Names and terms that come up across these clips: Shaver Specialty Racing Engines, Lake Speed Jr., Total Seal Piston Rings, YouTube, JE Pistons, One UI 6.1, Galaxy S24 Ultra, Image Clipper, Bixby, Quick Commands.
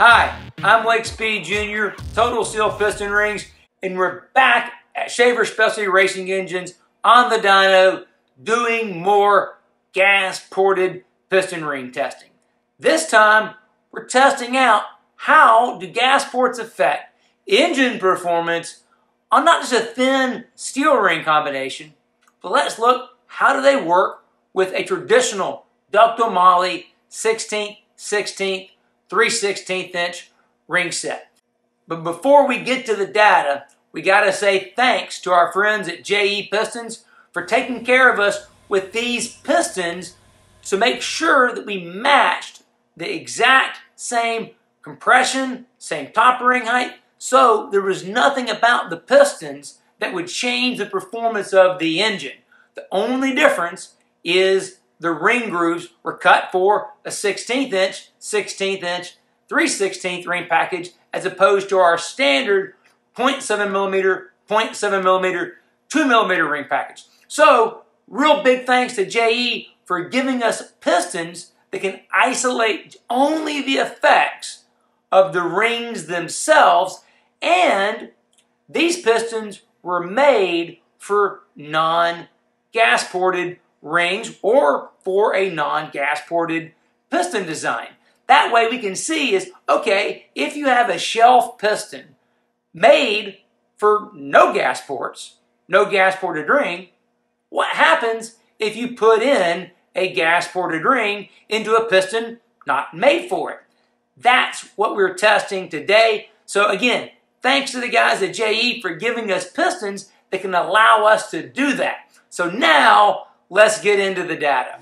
Hi, I'm Lake Speed Jr., Total Seal Piston Rings, and we're back at Shaver Specialty Racing Engines on the dyno doing more gas-ported piston ring testing. This time, we're testing out how do gas ports affect engine performance on not just a thin steel ring combination, but let's look how do they work with a traditional ductile MOLLE 16th, 16th, 3/16th inch ring set. But before we get to the data, we got to say thanks to our friends at JE Pistons for taking care of us with these pistons to make sure that we matched the exact same compression, same top ring height, so there was nothing about the pistons that would change the performance of the engine. The only difference is the ring grooves were cut for a 16th inch, 16th inch, 3/16th ring package as opposed to our standard 0.7 millimeter, 0.7 millimeter, 2 millimeter ring package. So, real big thanks to JE for giving us pistons that can isolate only the effects of the rings themselves, and these pistons were made for non-gas-ported rings or for a non-gas-ported piston design. That way we can see is, okay, if you have a shelf piston made for no gas ports, no gas-ported ring, what happens if you put in a gas-ported ring into a piston not made for it? That's what we're testing today. So again, thanks to the guys at JE for giving us pistons that can allow us to do that. So now, let's get into the data.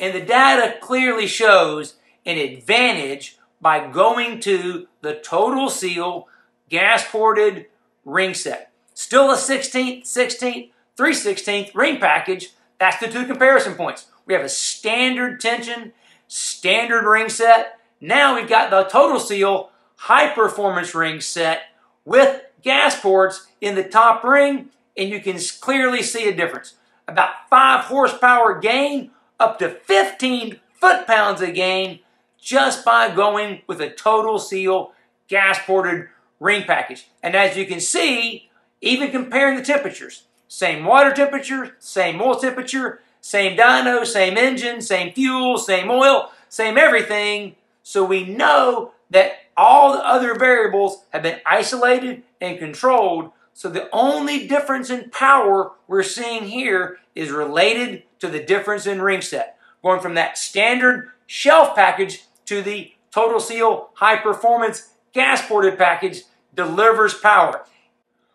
And the data clearly shows an advantage by going to the Total Seal gas-ported ring set. Still a 16th, 16th, 3/16th ring package. That's the two comparison points. We have a standard tension, standard ring set. Now we've got the Total Seal high performance ring set with gas ports in the top ring, and you can clearly see a difference. About 5 horsepower gain, up to 15 foot-pounds of gain just by going with a Total Seal gas-ported ring package. And as you can see, even comparing the temperatures, same water temperature, same oil temperature, same dyno, same engine, same fuel, same oil, same everything. So we know that all the other variables have been isolated and controlled. So the only difference in power we're seeing here is related to the difference in ring set, going from that standard shelf package to the Total Seal high performance gas-ported package delivers power.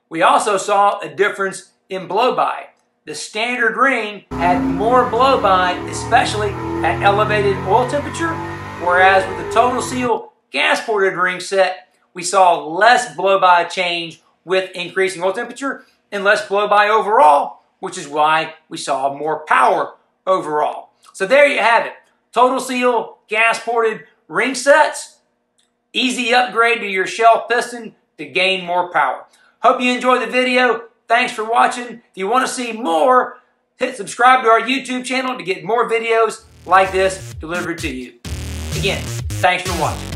We also saw a difference in blow-by. The standard ring had more blow-by, especially at elevated oil temperature, whereas with the Total Seal gas-ported ring set, we saw less blow-by change with increasing oil temperature and less blow-by overall, which is why we saw more power overall. So there you have it. Total Seal gas-ported ring sets. Easy upgrade to your shelf piston to gain more power. Hope you enjoyed the video. Thanks for watching. If you want to see more, hit subscribe to our YouTube channel to get more videos like this delivered to you. Again, thanks for watching.